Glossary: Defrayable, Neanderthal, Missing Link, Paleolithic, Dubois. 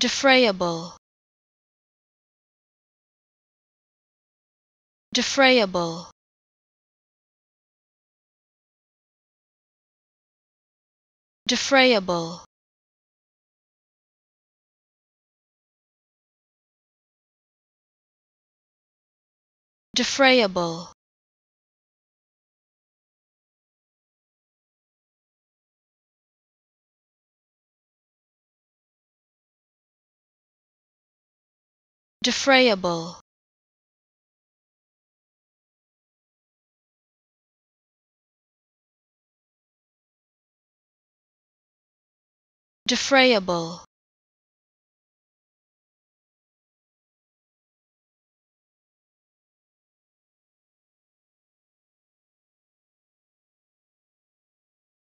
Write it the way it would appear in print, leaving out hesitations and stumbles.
Defrayable, defrayable, defrayable, defrayable, defrayable, defrayable,